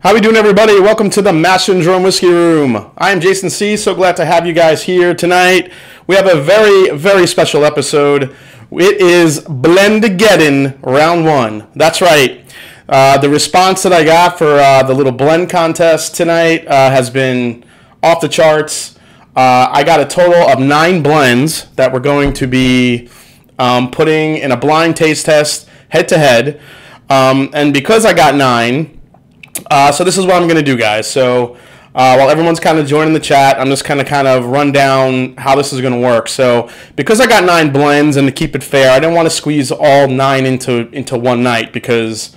How we doing, everybody? Welcome to the Mash and Drum Whiskey Room. I am Jason C. So glad to have you guys here tonight. We have a very, very special episode. It is Blendageddon Round 1. That's right. The response that I got for the little blend contest tonight has been off the charts. I got a total of 9 blends that we're going to be putting in a blind taste test head-to-head. And because I got 9... so this is what I'm going to do, guys. So while everyone's kind of joining the chat, I'm just kind of run down how this is going to work. So because I got 9 blends, and to keep it fair, I didn't want to squeeze all 9 into one night because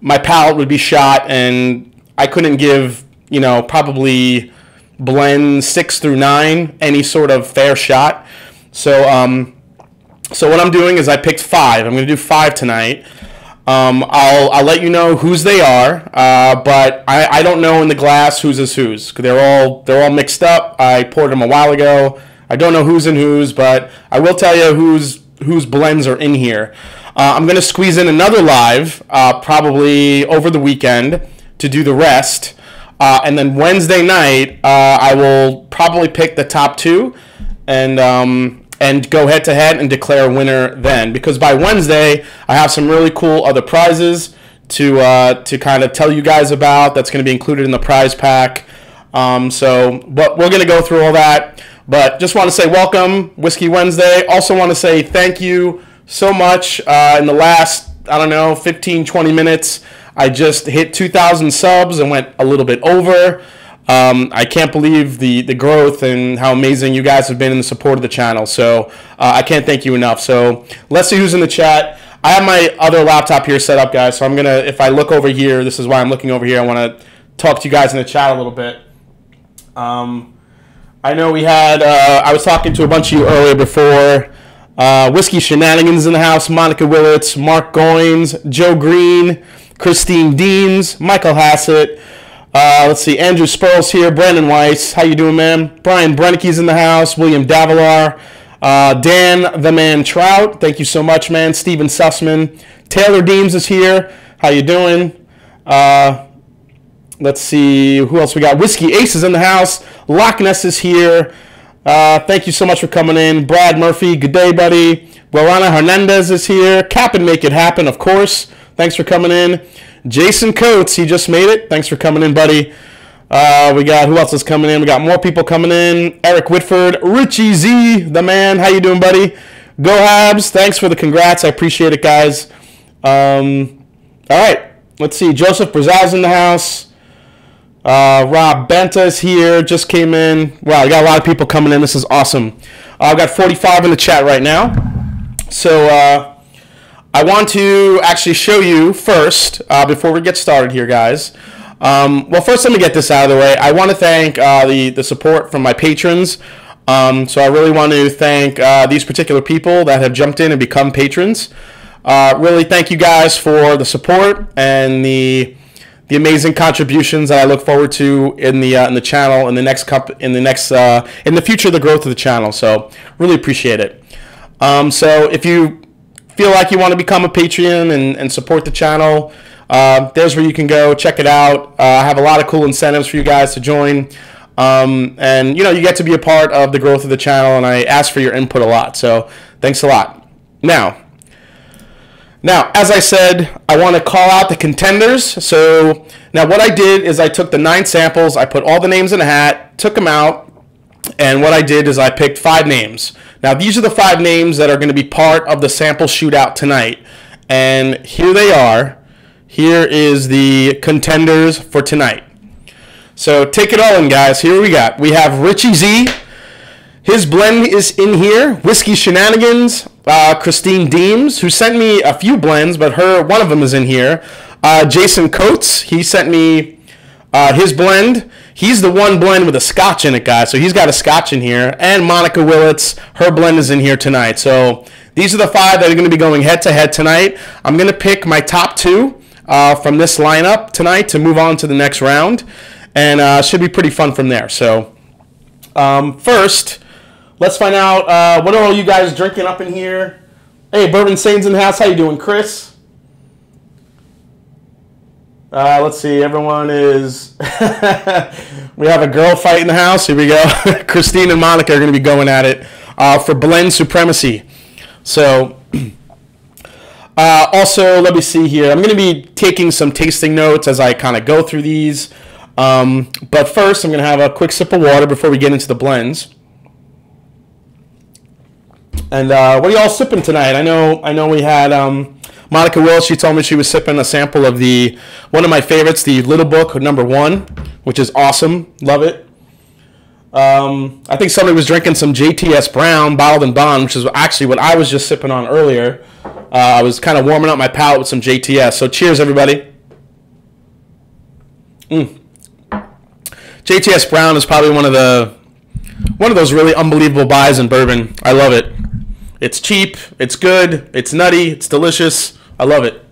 my palate would be shot, and I couldn't give, you know, probably blend 6 through 9 any sort of fair shot. So so what I'm doing is I picked 5. I'm going to do 5 tonight. I'll let you know whose they are, but I don't know in the glass whose is whose. They're all mixed up. I poured them a while ago. I don't know who's in whose, but I will tell you whose blends are in here. I'm going to squeeze in another live, probably over the weekend, to do the rest. And then Wednesday night, I will probably pick the top 2 and go head-to-head and declare a winner then. Because by Wednesday, I have some really cool other prizes to kind of tell you guys about. That's going to be included in the prize pack. But we're going to go through all that. But just want to say welcome, Whiskey Wednesday. Also want to say thank you so much. In the last, I don't know, 15, 20 minutes, I just hit 2,000 subs and went a little bit over. I can't believe the growth and how amazing you guys have been in the support of the channel. So I can't thank you enough. So let's see who's in the chat. I have my other laptop here set up, guys. So I'm going to, if I look over here, this is why I'm looking over here. I want to talk to you guys in the chat a little bit. I know we had, I was talking to a bunch of you earlier before. Whiskey Shenanigans in the house, Monica Willits, Mark Goines, Joe Green, Christine Deems, Michael Hassett. Let's see, Andrew Spurls here, Brandon Weiss, how you doing, man? Brian Brenneke's in the house, William Davilar, Dan the Man Trout, thank you so much, man. Steven Sussman, Taylor Deems is here, how you doing? Let's see, who else we got? Whiskey Ace is in the house, Loch Ness is here, thank you so much for coming in. Brad Murphy, good day, buddy. Guarana Hernandez is here, Cap and Make It Happen, of course, thanks for coming in. Jason Coates, he just made it. Thanks for coming in, buddy. We got, who else is coming in? We got more people coming in. Eric Whitford, Richie Z, the man. How you doing, buddy? Go Habs. Thanks for the congrats. I appreciate it, guys. All right. Let's see. Joseph Brazal's in the house. Rob Benta is here. Just came in. Wow, we got a lot of people coming in. This is awesome. I've got 45 in the chat right now. So, I want to actually show you first, before we get started here, guys. Well, first, let me get this out of the way. I want to thank the support from my patrons. So I really want to thank these particular people that have jumped in and become patrons. Really, thank you guys for the support and the amazing contributions that I look forward to in the channel in the next in the future, the growth of the channel. So really appreciate it. So if you feel like you want to become a Patreon and support the channel, there's where you can go. Check it out. I have a lot of cool incentives for you guys to join. And, you know, you get to be a part of the growth of the channel, and I ask for your input a lot. So thanks a lot. Now, as I said, I want to call out the contenders. So now what I did is I took the 9 samples. I put all the names in a hat, took them out. And what I did is I picked 5 names. Now, these are the 5 names that are going to be part of the sample shootout tonight. And here they are. Here is the contenders for tonight. So take it all in, guys. Here we got. We have Richie Z. His blend is in here. Whiskey Shenanigans. Christine Deems, who sent me a few blends, but one of them is in here. Jason Coates. He sent me his blend. He's the one blend with a scotch in it, guys. So he's got a scotch in here. And Monica Willits, her blend is in here tonight. So these are the 5 that are going to be going head-to-head tonight. I'm going to pick my top 2 from this lineup tonight to move on to the next round. And should be pretty fun from there. So first, let's find out what are all you guys drinking up in here. Hey, Bourbon Saints in the house. How you doing, Chris? Let's see, everyone is... We have a girl fight in the house. Here we go. Christine and Monica are going to be going at it for blend supremacy. So, also, let me see here. I'm going to be taking some tasting notes as I kind of go through these. But first, I'm going to have a quick sip of water before we get into the blends. And what are y'all sipping tonight? I know we had... Monica Willits, she told me she was sipping a sample of the, one of my favorites, the Little Book #1, which is awesome. Love it. I think somebody was drinking some JTS Brown, Bottled and Bond, which is actually what I was just sipping on earlier. I was kind of warming up my palate with some JTS. So cheers, everybody. JTS Brown is probably one of those really unbelievable buys in bourbon. I love it. It's cheap, it's good, it's nutty, it's delicious. I love it.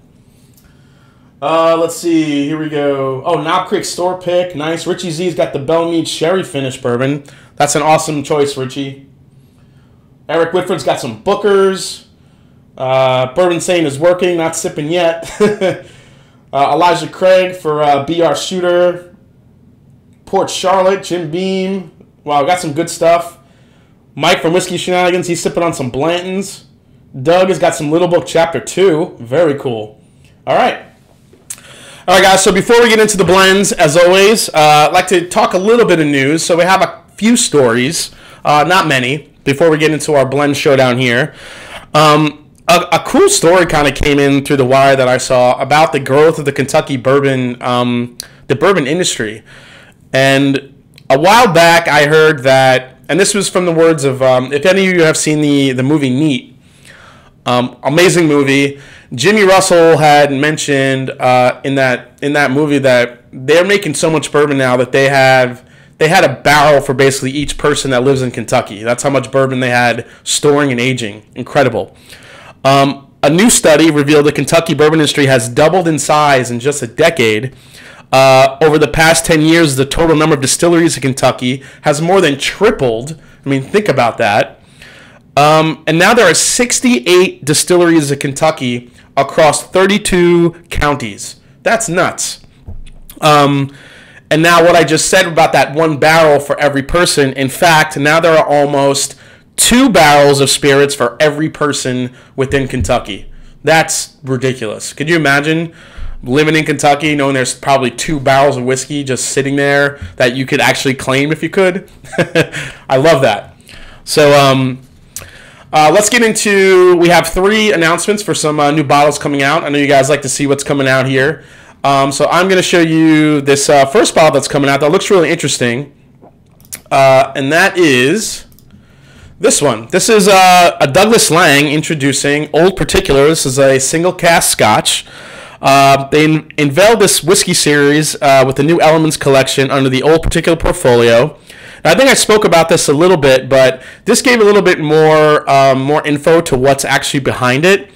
Let's see. Here we go. Oh, Knob Creek store pick. Nice. Richie Z's got the Bellmead Sherry Finish Bourbon. That's an awesome choice, Richie. Eric Whitford's got some Bookers. Bourbon Sane is working. Not sipping yet. Elijah Craig for BR Shooter. Port Charlotte. Jim Beam. Wow, got some good stuff. Mike from Whiskey Shenanigans. He's sipping on some Blanton's. Doug has got some Little Book Chapter 2. Very cool. All right. All right, guys, so before we get into the blends, as always, I'd like to talk a little bit of news. So we have a few stories, not many, before we get into our blend showdown here. A cool story kind of came in through the wire that I saw about the growth of the Kentucky bourbon, the bourbon industry. And a while back I heard that, and this was from the words of, if any of you have seen the movie Neat, amazing movie. Jimmy Russell had mentioned in that movie that they're making so much bourbon now that they had a barrel for basically each person that lives in Kentucky. That's how much bourbon they had storing and aging. Incredible. A new study revealed the Kentucky bourbon industry has doubled in size in just a decade. Over the past 10 years, the total number of distilleries in Kentucky has more than tripled. I mean, think about that. And now there are 68 distilleries in Kentucky across 32 counties. That's nuts. And now what I just said about that one barrel for every person, in fact, now there are almost 2 barrels of spirits for every person within Kentucky. That's ridiculous. Could you imagine living in Kentucky knowing there's probably 2 barrels of whiskey just sitting there that you could actually claim if you could? I love that. So, let's get into, we have 3 announcements for some new bottles coming out. I know you guys like to see what's coming out here. So I'm going to show you this first bottle that's coming out that looks really interesting. And that is this one. This is a Douglas Lang introducing Old Particular. This is a single cast scotch. They unveiled this whiskey series with the New Elements Collection under the Old Particular portfolio. I think I spoke about this a little bit, but this gave a little bit more more info to what's actually behind it.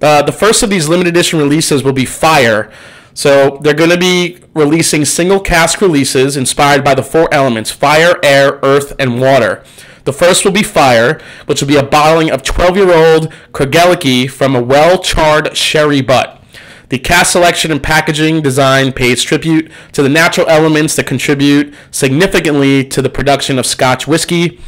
The first of these limited edition releases will be Fire. So they're going to be releasing single cask releases inspired by the 4 elements: fire, air, earth, and water. The first will be Fire, which will be a bottling of 12-year-old Crageliche from a well-charred sherry butt. The cask selection and packaging design pays tribute to the natural elements that contribute significantly to the production of Scotch whiskey.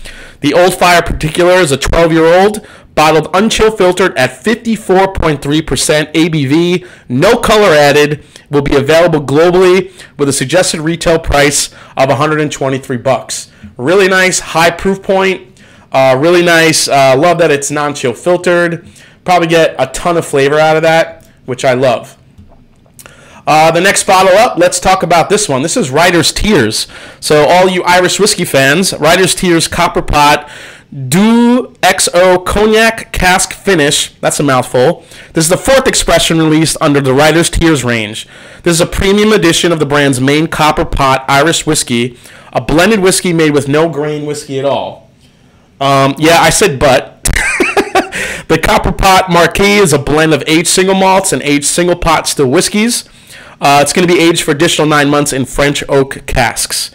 The Old Fire Particular is a 12-year-old, bottled unchill filtered at 54.3% ABV, no color added, will be available globally with a suggested retail price of $123. Really nice, high proof point, really nice, love that it's non-chill filtered. Probably get a ton of flavor out of that, which I love. The next bottle up, let's talk about this one. This is Writer's Tears. So all you Irish whiskey fans, Writer's Tears Copper Pot Du XO Cognac Cask Finish. That's a mouthful. This is the 4th expression released under the Writer's Tears range. This is a premium edition of the brand's main Copper Pot Irish whiskey, a blended whiskey made with no grain whiskey at all. Yeah, I said but. The Copper Pot Marquis is a blend of aged single malts and aged single pot still whiskeys. It's going to be aged for additional 9 months in French oak casks.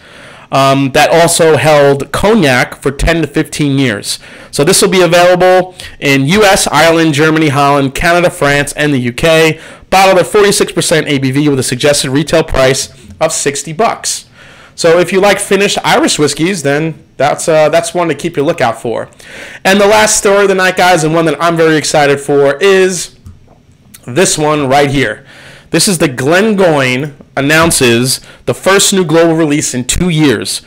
that also held cognac for 10 to 15 years. So this will be available in US, Ireland, Germany, Holland, Canada, France, and the UK. Bottled at 46% ABV with a suggested retail price of $60. So if you like finished Irish whiskeys, then that's one to keep your lookout for. And the last story of the night, guys, and one that I'm very excited for, is this one right here. This is the Glengoyne announces the first new global release in 2 years.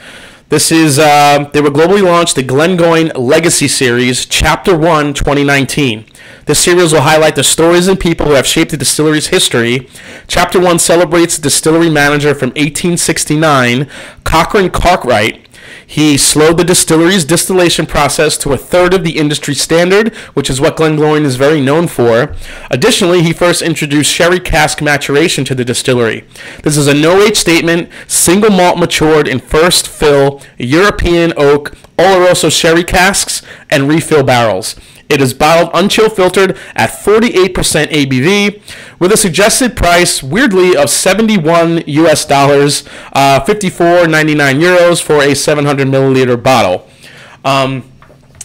This is, they were globally launched, the Glengoyne Legacy Series, Chapter 1, 2019. This series will highlight the stories and people who have shaped the distillery's history. Chapter 1 celebrates the distillery manager from 1869, Cochrane Cartwright. He slowed the distillery's distillation process to a third of the industry standard, which is what Glengoyne is very known for. Additionally, he first introduced sherry cask maturation to the distillery. This is a no-age statement, single malt matured in first fill, European oak, Oloroso sherry casks, and refill barrels. It is bottled unchill filtered at 48% ABV with a suggested price, weirdly, of $71, €54.99 for a 700 milliliter bottle.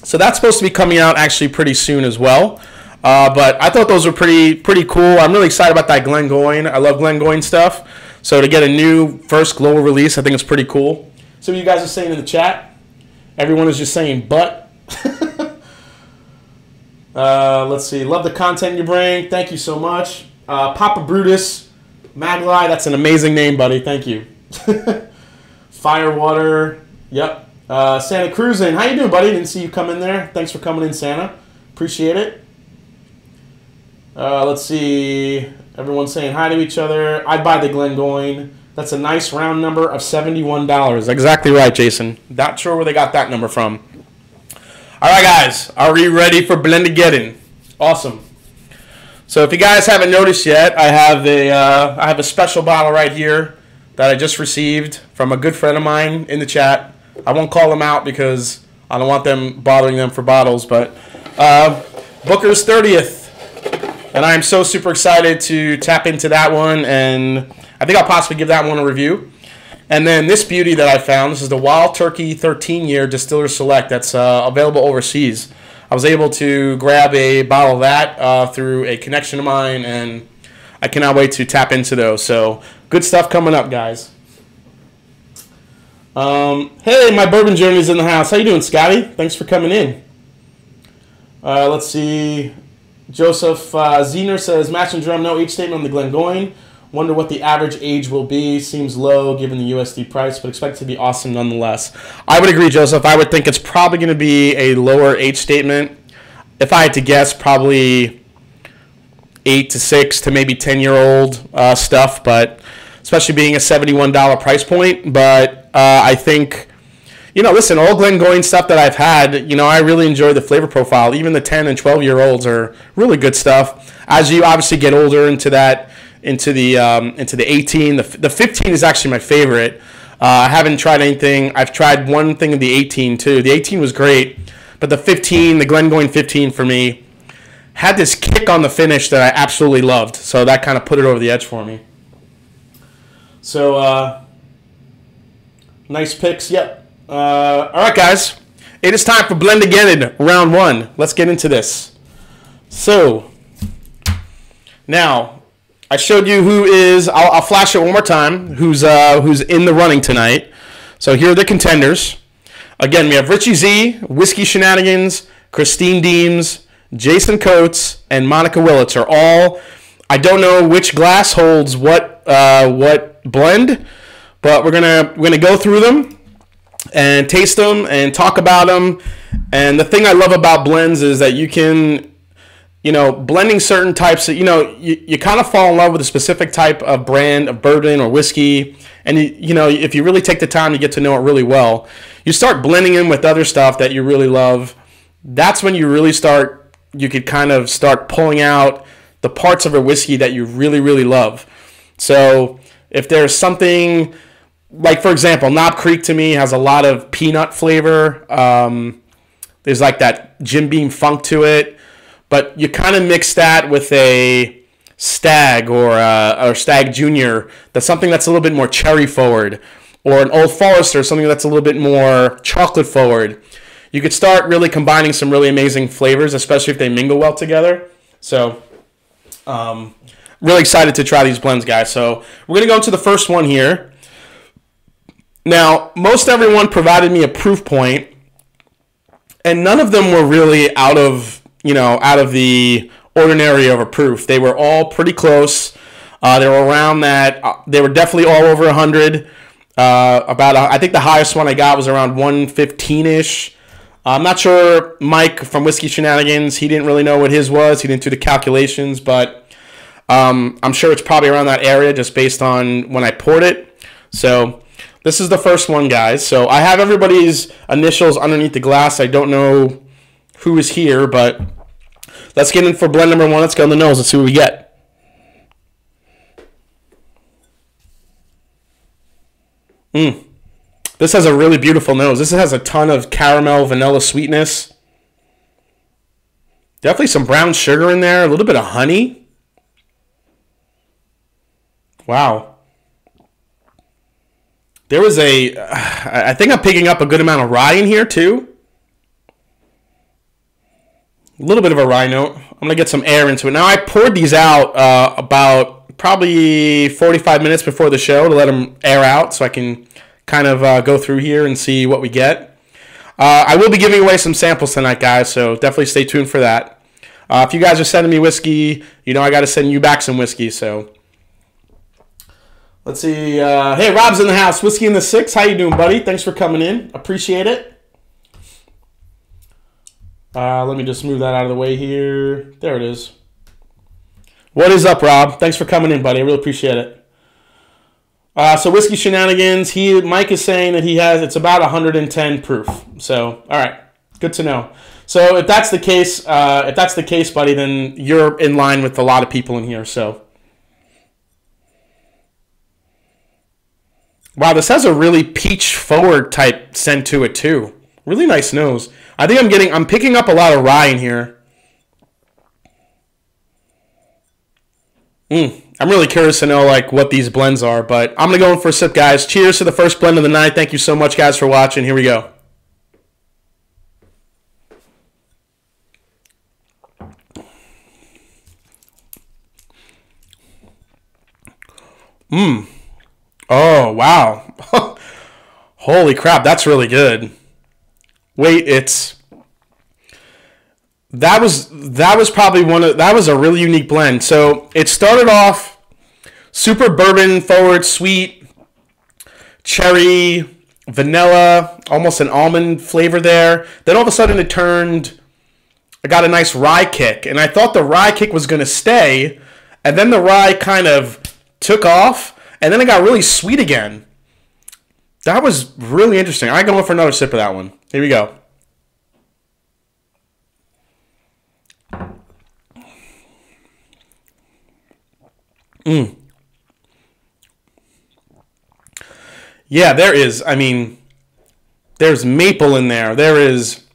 So that's supposed to be coming out actually pretty soon as well. But I thought those were pretty cool. I'm really excited about that Glengoyne. I love Glengoyne stuff. So to get a new first global release, I think it's pretty cool. So you guys are saying in the chat, everyone is just saying, but... let's see. Love the content you bring. Thank you so much. Papa Brutus, Maglai, that's an amazing name, buddy. Thank you. Firewater. Yep. Santa Cruzin. How you doing, buddy? Didn't see you come in there. Thanks for coming in, Santa. Appreciate it. Let's see. Everyone saying hi to each other. I'd buy the Glengoyne. That's a nice round number of $71. Exactly right, Jason. Not sure where they got that number from. All right, guys, are we ready for Blendageddon? Awesome. So if you guys haven't noticed yet, I have a special bottle right here that I just received from a good friend of mine in the chat. I won't call them out because I don't want them bothering them for bottles, but Booker's 30th. And I am so super excited to tap into that one, and I think I'll possibly give that one a review. And then this beauty that I found, this is the Wild Turkey 13-Year Distiller Select that's available overseas. I was able to grab a bottle of that through a connection of mine, and I cannot wait to tap into those. So good stuff coming up, guys. Hey, my bourbon journey's in the house. How you doing, Scotty? Thanks for coming in. Let's see. Joseph Zener says, Mash and Drum, no age statement on the Glengoyne. Wonder what the average age will be. Seems low given the USD price, but expect it to be awesome nonetheless. I would agree, Joseph. I would think it's probably going to be a lower age statement. If I had to guess, probably 8 to 6 to maybe 10-year-old stuff, but especially being a $71 price point. But I think, you know, listen, all Glengoyne stuff that I've had, you know, I really enjoy the flavor profile. Even the 10 and 12-year-olds are really good stuff. As you obviously get older into that, into the 18. The 15 is actually my favorite. I haven't tried anything. I've tried one thing of the 18 too. The 18 was great, but the 15, the Glengoyne 15 for me, had this kick on the finish that I absolutely loved. So that kind of put it over the edge for me. So nice picks. Yep. All right, guys. It is time for Blendageddon round one. Let's get into this. So now, I showed you who is, I'll flash it one more time, who's in the running tonight. So here are the contenders. Again, we have Richie Z, Whiskey Shenanigans, Christine Deems, Jason Coates, and Monica Willits are all, I don't know which glass holds what blend, but we're gonna go through them and taste them and talk about them. And the thing I love about blends is that you can, you know, blending certain types of, you know, you kind of fall in love with a specific type of brand of bourbon or whiskey. And, you know, if you really take the time to get to know it really well, you start blending in with other stuff that you really love. That's when you really start, you could kind of start pulling out the parts of a whiskey that you really, really love. So if there's something, like, for example, Knob Creek to me has a lot of peanut flavor. There's like that Jim Beam funk to it. But you kind of mix that with a Stag or Stag Junior. That's something that's a little bit more cherry forward. or an Old Forester, something that's a little bit more chocolate forward, you could start really combining some really amazing flavors, especially if they mingle well together. So really excited to try these blends, guys. So we're going to go to the first one here. Now, most everyone provided me a proof point, and none of them were really out of, you know, out of the ordinary of a proof. They were all pretty close. They were around that. They were definitely all over 100. I think the highest one I got was around 115-ish. I'm not sure. Mike from Whiskey Shenanigans, he didn't really know what his was. He didn't do the calculations, but I'm sure it's probably around that area just based on when I poured it. So this is the first one, guys. So I have everybody's initials underneath the glass. I don't know who is here, but let's get in for blend number one. Let's go on the nose. Let's see what we get. This has a really beautiful nose. This has a ton of caramel, vanilla sweetness. Definitely some brown sugar in there, a little bit of honey. Wow. There was a, I think I'm picking up a good amount of rye in here too. A little bit of a rye note. I'm going to get some air into it. Now I poured these out about probably 45 minutes before the show to let them air out so I can kind of go through here and see what we get. I will be giving away some samples tonight, guys, so definitely stay tuned for that. If you guys are sending me whiskey, you know I got to send you back some whiskey, so. Let's see. Hey, Rob's in the house. Whiskey in the Six. How you doing, buddy? Thanks for coming in. Appreciate it. Let me just move that out of the way here. There it is. What is up, Rob? Thanks for coming in, buddy. I really appreciate it. So Whiskey Shenanigans, Mike is saying that he has, it's about 110 proof. So, all right. Good to know. So if that's the case, buddy, then you're in line with a lot of people in here. So, wow, this has a really peach forward type scent to it too. Really nice nose. I think I'm picking up a lot of rye in here. I'm really curious to know like what these blends are, but I'm going to go in for a sip, guys. Cheers to the first blend of the night. Thank you so much, guys, for watching. Here we go. Oh, wow. Holy crap, that's really good. Wait, that was probably that was a really unique blend. So it started off super bourbon forward, sweet, cherry, vanilla, almost an almond flavor there. Then all of a sudden it turned, I got a nice rye kick, and I thought the rye kick was gonna stay, and then the rye kind of took off, and then it got really sweet again. That was really interesting. I'm going for another sip of that one. Here we go. Yeah, there is. I mean, there's maple in there. There is.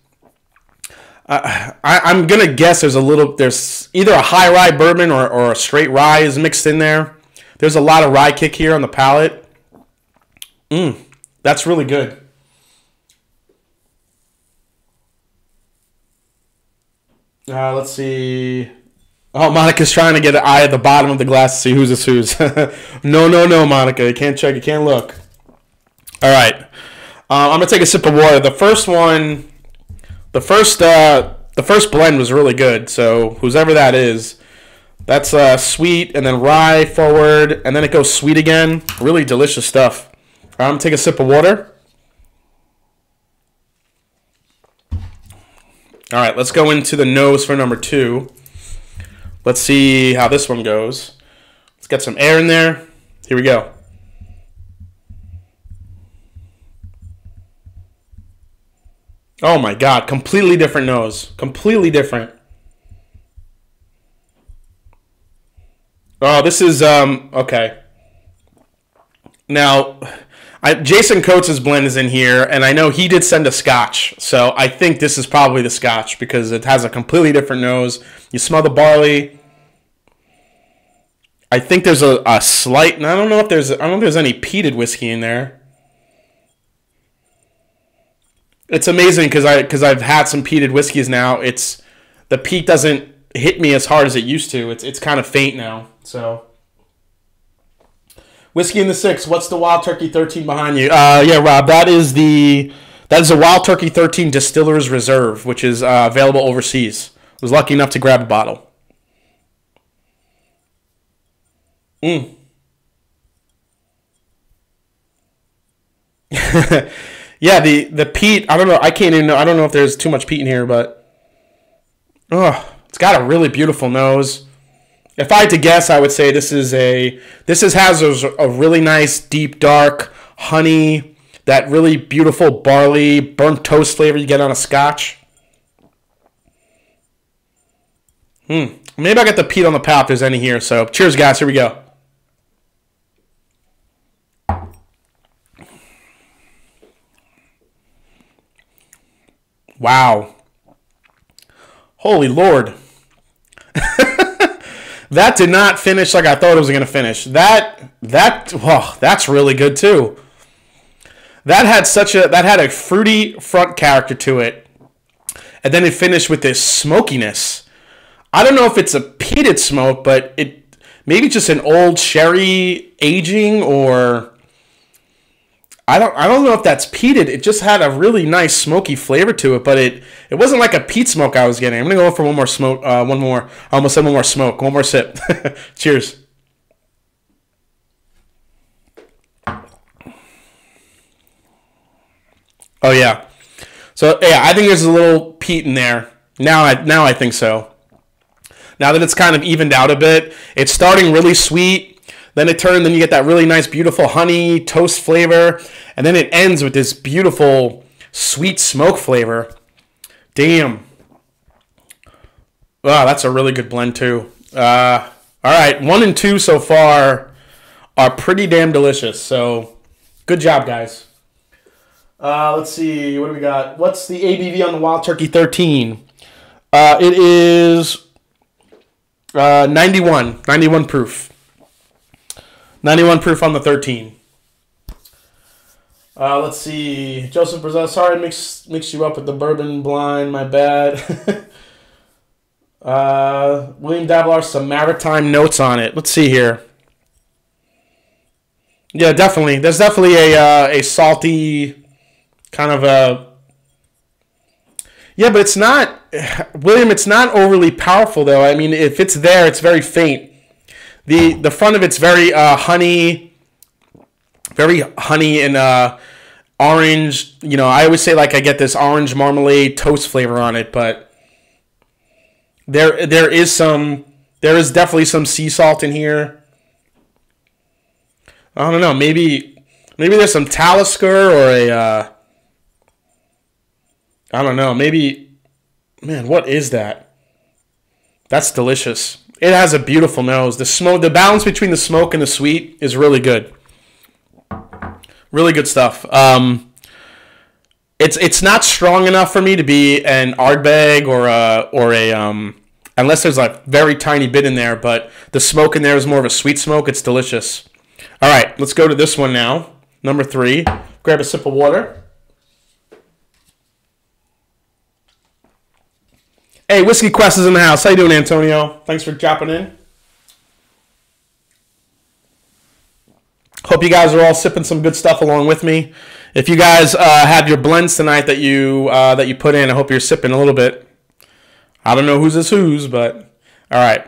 I'm going to guess there's a little. There's either a high rye bourbon or a straight rye is mixed in there. There's a lot of rye kick here on the palate. That's really good. Let's see. Oh, Monica's trying to get an eye at the bottom of the glass to see who's this who's. No, Monica. You can't check. You can't look. All right. I'm going to take a sip of water. The first one, the first blend was really good. So whoever that is, that's sweet and then rye forward, and then it goes sweet again. Really delicious stuff. All right, I'm going to take a sip of water. All right, let's go into the nose for number two. Let's see how this one goes. Let's get some air in there. Here we go. Oh, my God. Completely different nose. Completely different. Oh, this is... okay. Now... Jason Coates' blend is in here, and I know he did send a Scotch, so I think this is probably the Scotch because it has a completely different nose. You smell the barley. I think there's a slight. I don't know if there's any peated whiskey in there. it's amazing because I've had some peated whiskeys now. It's the peat doesn't hit me as hard as it used to. It's kind of faint now. So Whiskey in the Six, what's the Wild Turkey 13 behind you? Yeah, Rob, that is the Wild Turkey 13 Distillers Reserve, which is available overseas. I was lucky enough to grab a bottle. Yeah, the peat, I don't know, I can't even know, I don't know if there's too much peat in here, but oh, it's got a really beautiful nose. If I had to guess, I would say this has a really nice deep dark honey, that really beautiful barley, burnt toast flavor you get on a Scotch. Maybe I got the peat on the palate if there's any here. So cheers, guys. Here we go. Wow. Holy Lord. That did not finish like I thought it was going to finish. That's really good too. That had a fruity front character to it. And then it finished with this smokiness. I don't know if it's a peated smoke, but it maybe just an old sherry aging, or I don't know if that's peated. It just had a really nice smoky flavor to it, but it wasn't like a peat smoke I was getting. I'm gonna go for one more smoke. I almost said one more smoke. One more sip. Cheers. Oh yeah. So yeah, I think there's a little peat in there. Now I think so. Now that it's kind of evened out a bit, it's starting really sweet. Then it turns, then you get that really nice, beautiful honey, toast flavor. And then it ends with this beautiful, sweet smoke flavor. Damn. Wow, that's a really good blend, too. All right, 1 and 2 so far are pretty damn delicious. So, good job, guys. Let's see, what do we got? What's the ABV on the Wild Turkey 13? It is 91 proof. 91 proof on the 13. Let's see. Joseph Brazil, sorry I mixed you up with the bourbon blind. My bad. William Dablar, some maritime notes on it. Let's see here. Yeah, definitely. There's definitely a salty kind of a... Yeah, but it's not... William, it's not overly powerful, though. I mean, if it's there, it's very faint. The front of it's very honey and orange. You know, I always say like I get this orange marmalade toast flavor on it, but there is definitely some sea salt in here. I don't know, maybe there's some Talisker or a I don't know, maybe, man, what is that? That's delicious. It has a beautiful nose. The smoke, the balance between the smoke and the sweet is really good. Really good stuff. It's not strong enough for me to be an Ardbeg or unless there's a very tiny bit in there, but the smoke in there is more of a sweet smoke. It's delicious. All right, let's go to this one now. Number 3. Grab a sip of water. Hey, Whiskey Quest is in the house. How you doing, Antonio? Thanks for dropping in. Hope you guys are all sipping some good stuff along with me. If you guys had your blends tonight that you put in, I hope you're sipping a little bit. I don't know whose, but all right.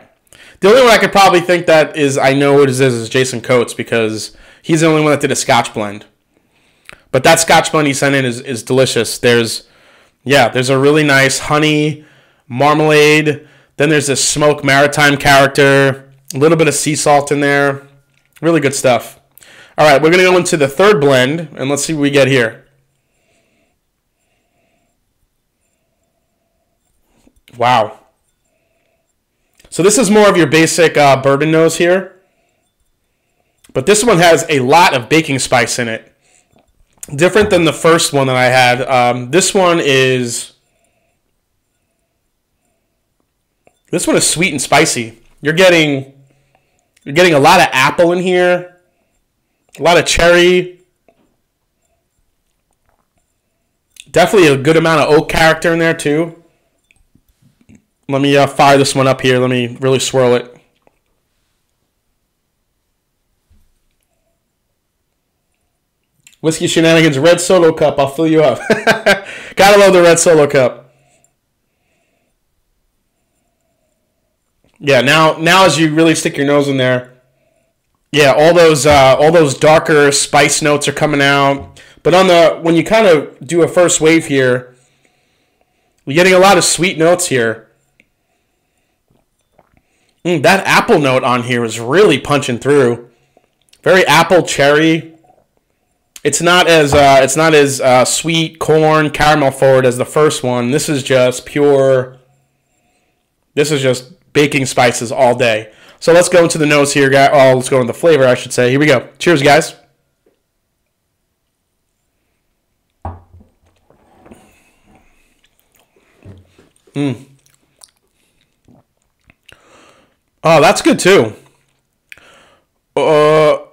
The only one I could probably think that is I know what it is Jason Coates, because he's the only one that did a Scotch blend. But that Scotch blend he sent in is delicious. There's a really nice honey. Marmalade, then there's this smoke maritime character, a little bit of sea salt in there. Really good stuff. All right, we're going to go into the 3rd blend, and let's see what we get here. Wow. So this is more of your basic bourbon nose here. But this one has a lot of baking spice in it. Different than the first one that I had. This one is... This one is sweet and spicy. You're getting a lot of apple in here, a lot of cherry. Definitely a good amount of oak character in there too. Let me fire this one up here. Let me really swirl it. Whiskey Shenanigans Red Solo Cup. I'll fill you up. Gotta love the Red Solo Cup. Yeah, now as you really stick your nose in there, yeah, all those darker spice notes are coming out. But on the when you kind of do a first wave here, you're getting a lot of sweet notes here. That apple note on here is really punching through. Very apple cherry. It's not as sweet corn caramel forward as the first one. This is just pure. This is just baking spices all day. So let's go into the nose here, guys. Oh, let's go into the flavor, I should say. Here we go. Cheers, guys. Oh, that's good too. Wow,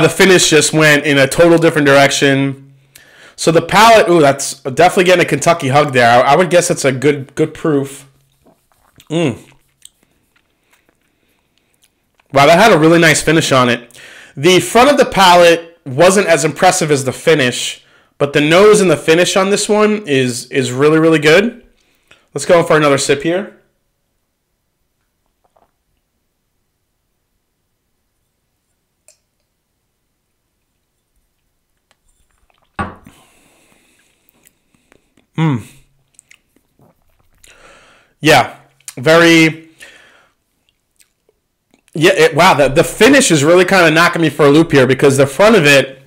the finish just went in a total different direction. So the palate, ooh, that's definitely getting a Kentucky hug there. I would guess that's a good proof. Wow, that had a really nice finish on it. The front of the palate wasn't as impressive as the finish, but the nose and the finish on this one is really, really good. Let's go for another sip here. Yeah, very. Yeah, wow, the finish is really kind of knocking me for a loop here because the front of it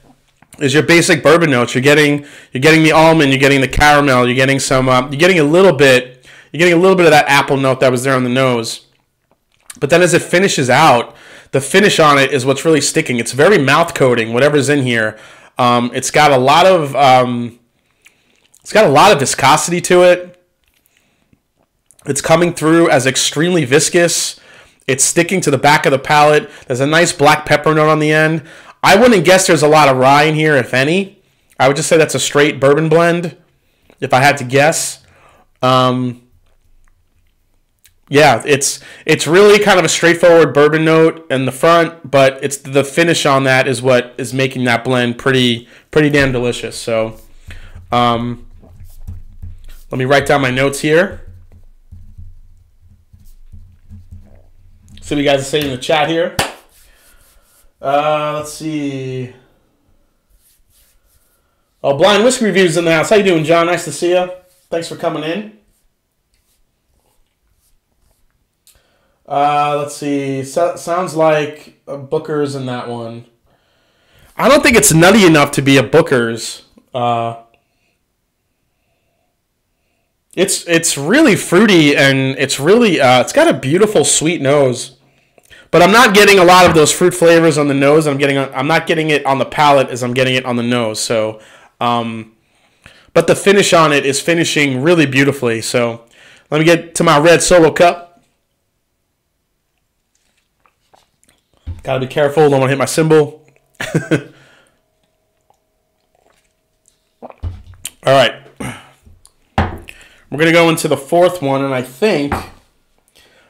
is your basic bourbon notes. You're getting the almond, you're getting the caramel, you're getting some, you're getting a little bit of that apple note that was there on the nose. But then as it finishes out, the finish on it is what's really sticking. It's very mouth coating, whatever's in here. It's got a lot of. It's got a lot of viscosity to it. It's coming through as extremely viscous. It's sticking to the back of the palate. There's a nice black pepper note on the end. I wouldn't guess there's a lot of rye in here, if any. I would just say that's a straight bourbon blend, if I had to guess. Yeah, it's really kind of a straightforward bourbon note in the front, but it's the finish on that is what is making that blend pretty damn delicious. So. Let me write down my notes here. See what you guys are saying in the chat here. Let's see. Oh, Blind Whiskey Review's in the house. How you doing, John? Nice to see you. Thanks for coming in. Let's see. Sounds like a Booker's in that one. I don't think it's nutty enough to be a Booker's. It's really fruity and it's really it's got a beautiful sweet nose, but I'm not getting a lot of those fruit flavors on the nose. I'm not getting it on the palate as I'm getting it on the nose. So, but the finish on it is finishing really beautifully. So, let me get to my Red Solo Cup. Gotta be careful. Don't want to hit my cymbal. All right. We're going to go into the fourth one, and I think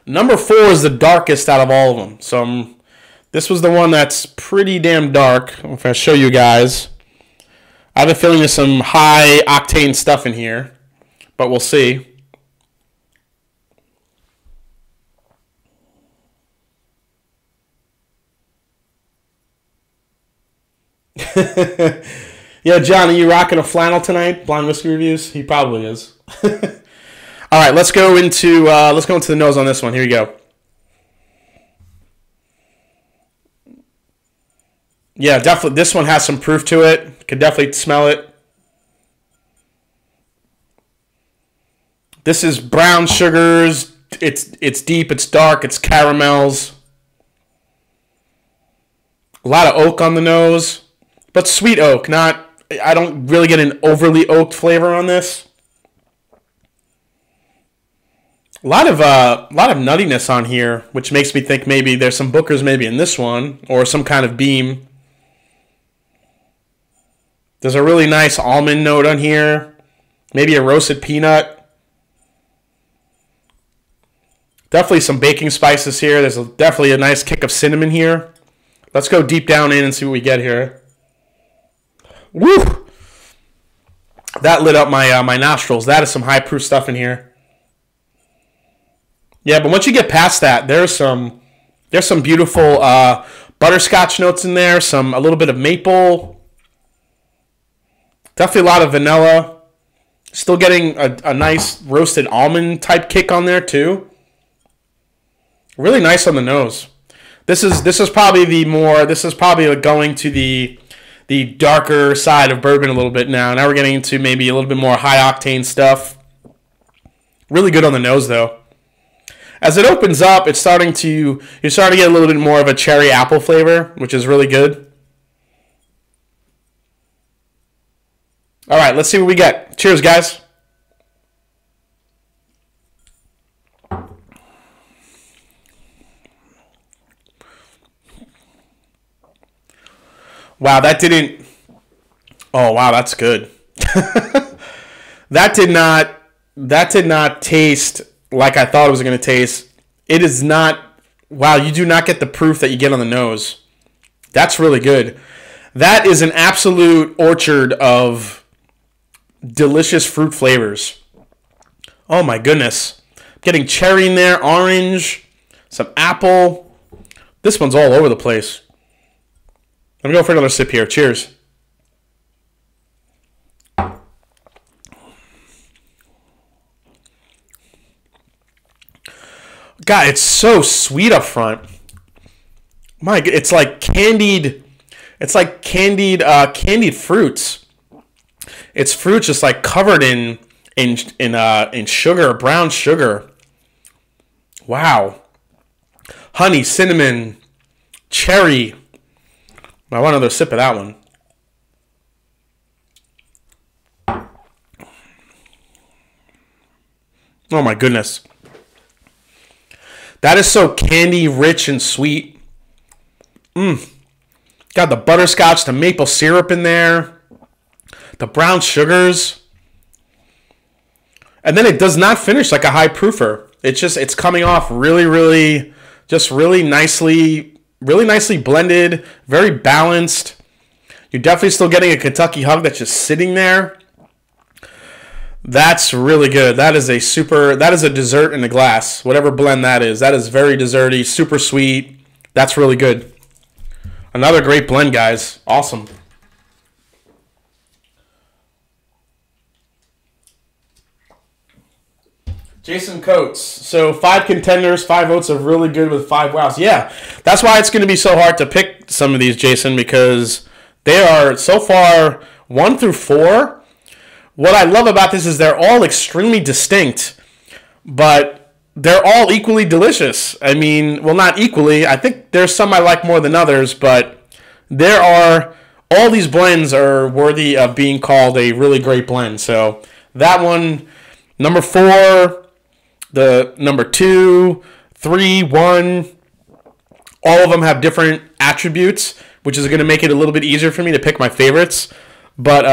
number 4 is the darkest out of all of them. So this was the one that's pretty damn dark. If I show you guys, I have a feeling there's some high-octane stuff in here, but we'll see. Yeah, John, are you rocking a flannel tonight? Blind Whiskey Reviews? He probably is. All right, let's go into the nose on this one. Here we go. Yeah, definitely. This one has some proof to it. Could definitely smell it. This is brown sugars. It's deep. It's dark. It's caramels. A lot of oak on the nose, but sweet oak. Not. I don't really get an overly oaked flavor on this. A lot of nuttiness on here, which makes me think maybe there's some Booker's maybe in this one or some kind of Beam. There's a really nice almond note on here. Maybe a roasted peanut. Definitely some baking spices here. There's definitely a nice kick of cinnamon here. Let's go deep down in and see what we get here. Woo! That lit up my my nostrils. That is some high proof stuff in here. Yeah, but once you get past that, there's some beautiful butterscotch notes in there. A little bit of maple. Definitely a lot of vanilla. Still getting a nice roasted almond type kick on there too. Really nice on the nose. This is probably the more, this is probably going to the darker side of bourbon a little bit now. Now we're getting into maybe a little bit more high octane stuff. Really good on the nose though. As it opens up, it's starting to, you're starting to get a little bit more of a cherry apple flavor, which is really good. All right, let's see what we get. Cheers, guys. Wow, that didn't... Oh, wow, that's good. That did not taste like I thought it was going to taste. It is not... Wow, you do not get the proof that you get on the nose. That's really good. That is an absolute orchard of delicious fruit flavors. Oh, my goodness. I'm getting cherry in there, orange, some apple. This one's all over the place. Let me go for another sip here. Cheers. God, it's so sweet up front. My, it's like candied fruits. It's fruit just like covered in sugar, brown sugar. Wow. Honey, cinnamon, cherry. I want another sip of that one. Oh my goodness. That is so candy rich and sweet. Mmm. Got the butterscotch, the maple syrup in there, the brown sugars. And then it does not finish like a high proofer. It's just, it's coming off really, really, just really nicely. Really nicely blended, very balanced. You're definitely still getting a Kentucky hug that's just sitting there. That's really good. That is a super, that is a dessert in a glass. Whatever blend that is. That is very desserty, super sweet. That's really good. Another great blend, guys. Awesome. Jason Coates. So 5 contenders, 5 votes of really good with 5 wows. Yeah, that's why it's going to be so hard to pick some of these, Jason, because they are so far 1 through 4. What I love about this is they're all extremely distinct, but they're all equally delicious. I mean, well, not equally. I think there's some I like more than others, but there are, all these blends are worthy of being called a really great blend. So that one, number 4. The number 2, 3, 1, all of them have different attributes, which is going to make it a little bit easier for me to pick my favorites. But,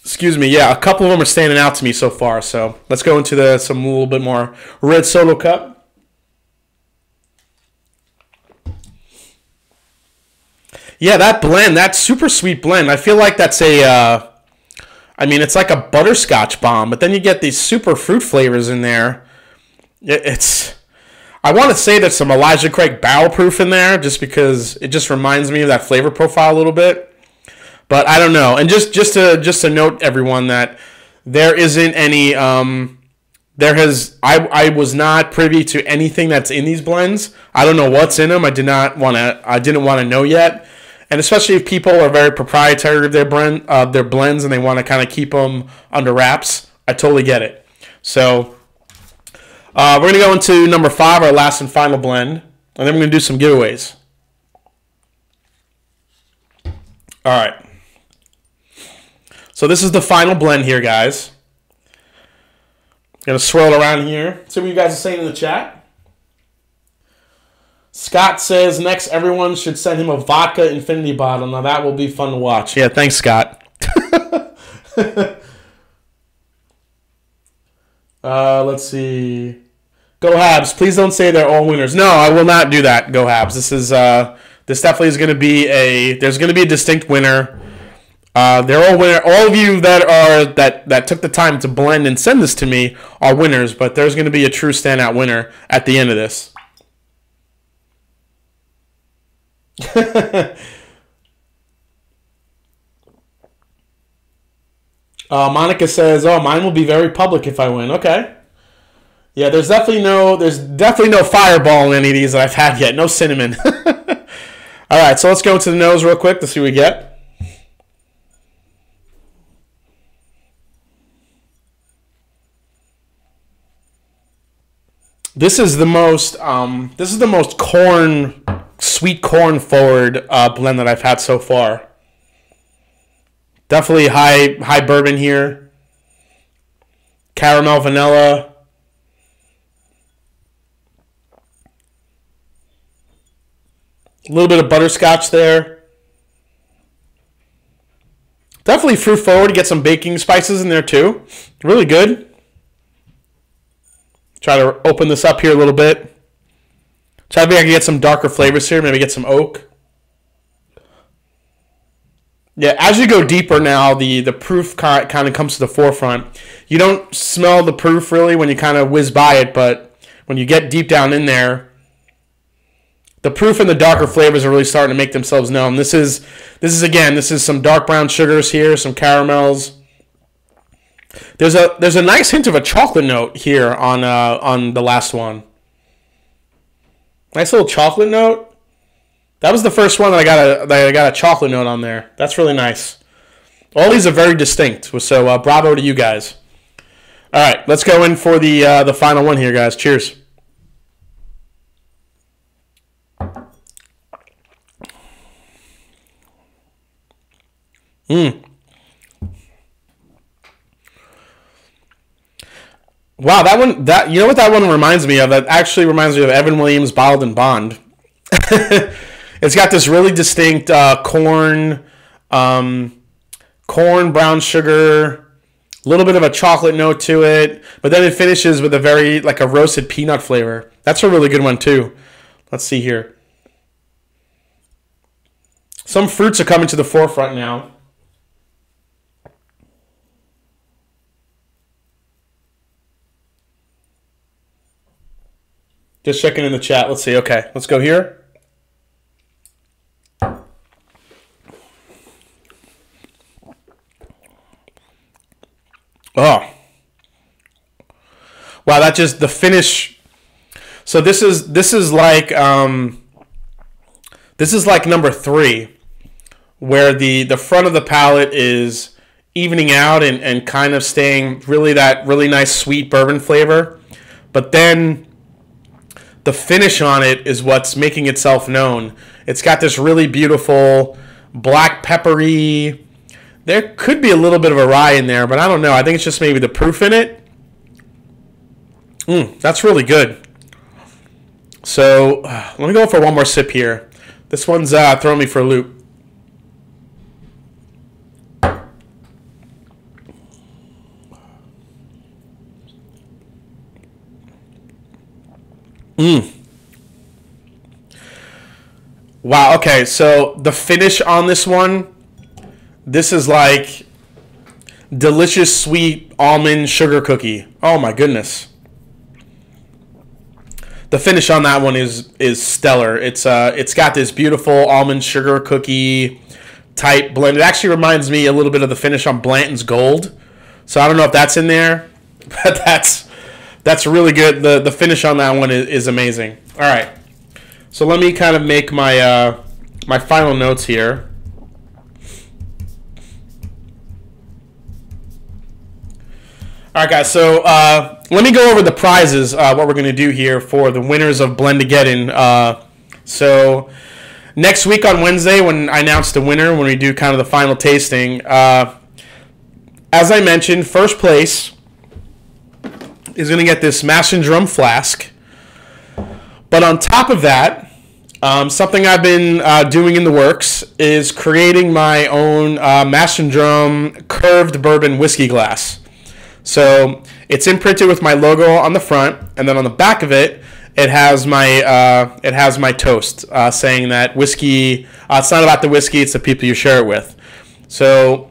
excuse me, yeah, a couple of them are standing out to me so far. So let's go into the some a little bit more red solo cup. Yeah, that blend, that super sweet blend. I feel like that's a... I mean, it's like a butterscotch bomb, but then you get these super fruit flavors in there. It's, I want to say there's some Elijah Craig barrel proof in there just because it just reminds me of that flavor profile a little bit. But I don't know. And just to note everyone that there isn't any, I was not privy to anything that's in these blends. I don't know what's in them. I didn't want to know yet. And especially if people are very proprietary of their blends and they want to kind of keep them under wraps, I totally get it. So we're going to go into number 5, our last and final blend, and then we're going to do some giveaways. All right. So this is the final blend here, guys. I'm going to swirl it around here. See what you guys are saying in the chat. Scott says next everyone should send him a vodka infinity bottle. Now that will be fun to watch. Yeah, thanks, Scott. Let's see. Go Habs. Please don't say they're all winners. No, I will not do that, Go Habs. This is this definitely is going to be a a distinct winner. They're all winner. All of you that are that took the time to blend and send this to me are winners, but there's going to be a true standout winner at the end of this. Monica says, "Oh, mine will be very public if I win." Okay. Yeah, there's definitely no fireball in any of these that I've had yet. No cinnamon. All right, so let's go to the nose real quick to see what we get. This is the most corn, sweet corn forward blend that I've had so far. Definitely high bourbon here. Caramel, vanilla. A little bit of butterscotch there. Definitely fruit forward. Get some baking spices in there too. Really good. Try to open this up here a little bit. Try to get some darker flavors here. Maybe get some oak. Yeah, as you go deeper now, the proof kind of comes to the forefront. You don't smell the proof really when you kind of whiz by it, but when you get deep down in there, the proof and the darker flavors are really starting to make themselves known. This is some dark brown sugars here, some caramels. There's a nice hint of a chocolate note here on the last one. Nice little chocolate note. That was the first one that I got a chocolate note on there. That's really nice. All these are very distinct. So bravo to you guys. All right, let's go in for the final one here, guys. Cheers. Wow, that you know what that one reminds me of? That actually reminds me of Evan Williams Bottled and Bond. It's got this really distinct corn, brown sugar, a little bit of a chocolate note to it, but then it finishes with a very like a roasted peanut flavor. That's a really good one too. Let's see here. Some fruits are coming to the forefront now. Just checking in the chat. Let's see. Okay, let's go here. Oh. Wow, that just the finish. So this is like number 3 where the front of the palate is evening out and kind of staying really that really nice sweet bourbon flavor. But then the finish on it is what's making itself known. It's got this really beautiful black peppery. There could be a little bit of a rye in there, but I don't know. I think it's just maybe the proof in it. That's really good. So let me go for one more sip here. This one's throwing me for a loop. Wow, okay, so the finish on this one, this is like delicious sweet almond sugar cookie. Oh my goodness. The finish on that one is stellar. It's got this beautiful almond sugar cookie type blend. It actually reminds me a little bit of the finish on Blanton's Gold. So I don't know if that's in there, but that's really good. The finish on that one is amazing. All right. So let me kind of make my my final notes here. All right, guys. So let me go over the prizes, what we're going to do here for the winners of Blendageddon. So next week on Wednesday when I announce the winner, when we do kind of the final tasting, as I mentioned, first place is going to get this Mash and Drum flask. But on top of that, Something I've been doing in the works is creating my own Mash and Drum curved bourbon whiskey glass. So it's imprinted with my logo on the front, and then on the back of it, it has my toast saying that whiskey. It's not about the whiskey; it's the people you share it with. So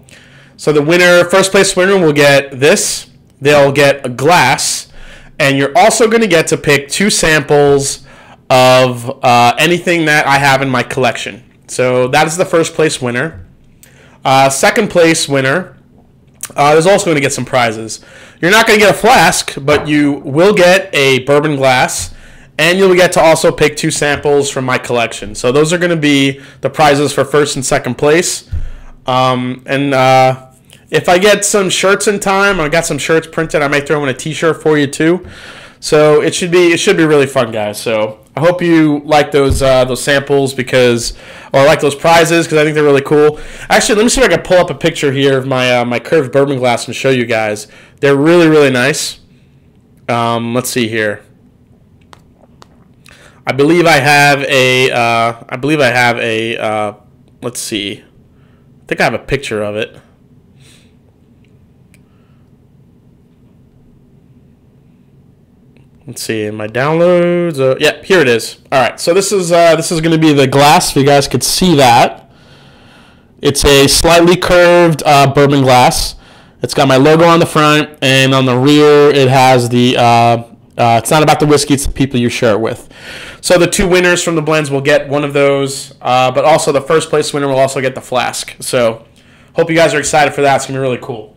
the winner, first place winner, will get this. They'll get a glass, and you're also going to get to pick 2 samples of anything that I have in my collection. So that is the first place winner. Second place winner is also going to get some prizes. You're not going to get a flask, but you will get a bourbon glass, and you'll get to also pick 2 samples from my collection. So those are going to be the prizes for first and second place. If I get some shirts in time, I got some shirts printed, I might throw in a t-shirt for you too. So it should be really fun, guys. So I hope you like those samples, because, or like those prizes, because I think they're really cool. Actually, let me see if I can pull up a picture here of my my curved bourbon glass and show you guys. They're really, really nice. Let's see here. I believe I have a let's see. I think I have a picture of it. Let's see, in my downloads. Yeah, here it is. All right, so this is going to be the glass. If you guys could see that, it's a slightly curved bourbon glass. It's got my logo on the front, and on the rear, it has the. It's not about the whiskey; it's the people you share it with. So the 2 winners from the blends will get one of those, but also the first place winner will also get the flask. So, hope you guys are excited for that. It's gonna be really cool.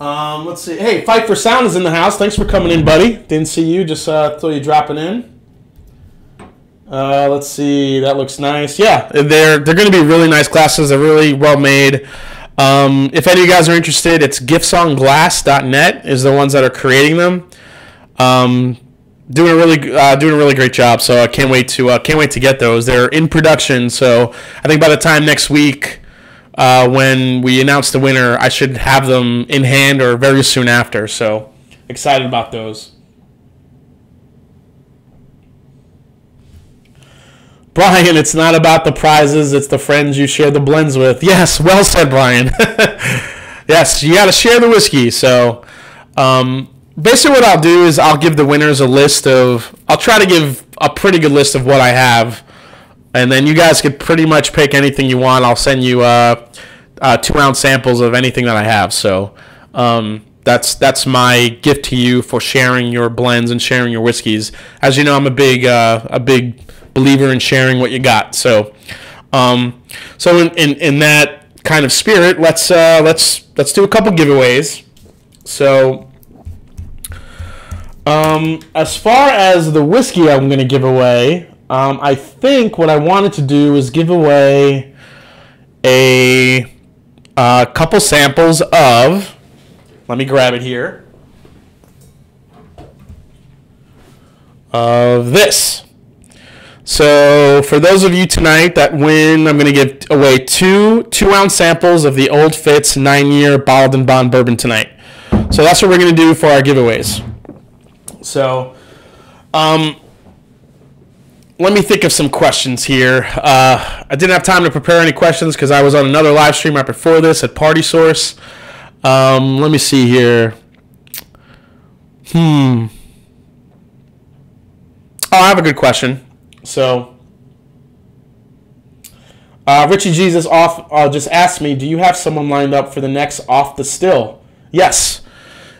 Let's see. Hey, Fight for Sound is in the house. Thanks for coming in, buddy. Didn't see you. Just thought you dropping in. Let's see. That looks nice. Yeah, they're going to be really nice glasses. They're really well made. If any of you guys are interested, it's giftsonglass.net is the ones that are creating them. Doing a really great job. So I can't wait to get those. They're in production. So I think by the time next week. When we announce the winner, I should have them in hand or very soon after. So excited about those. Brian, it's not about the prizes. It's the friends you share the blends with. Yes, well said, Brian. Yes, you got to share the whiskey. So basically what I'll do is I'll give the winners a list of – I'll try to give a pretty good list of what I have. And then you guys could pretty much pick anything you want. I'll send you 2-ounce samples of anything that I have. So that's my gift to you for sharing your blends and sharing your whiskeys. As you know, I'm a big believer in sharing what you got. So so in that kind of spirit, let's do a couple giveaways. So as far as the whiskey I'm going to give away. I think what I wanted to do is give away a couple samples of, let me grab it here, of this. So for those of you tonight that win, I'm going to give away 2-ounce samples of the Old Fitz 9-year Bottled and Bond bourbon tonight. So that's what we're going to do for our giveaways. So, let me think of some questions here. I didn't have time to prepare any questions because I was on another live stream right before this at Party Source. Let me see here. Oh, I have a good question. So, Richie Jesus just asked me, do you have someone lined up for the next Off the Still? Yes.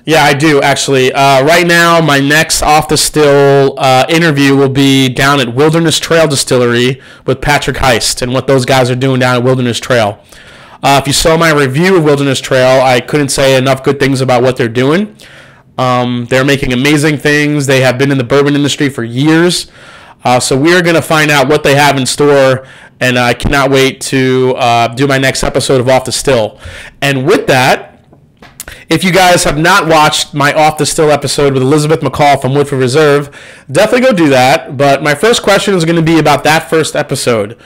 Yeah, I do, actually. Right now, my next Off the Still interview will be down at Wilderness Trail Distillery with Patrick Heist and what those guys are doing down at Wilderness Trail. If you saw my review of Wilderness Trail, I couldn't say enough good things about what they're doing. They're making amazing things. They have been in the bourbon industry for years. So we are going to find out what they have in store, and I cannot wait to do my next episode of Off the Still. And with that, if you guys have not watched my Off the Still episode with Elizabeth McCall from Woodford Reserve, definitely go do that. But my first question is going to be about that first episode.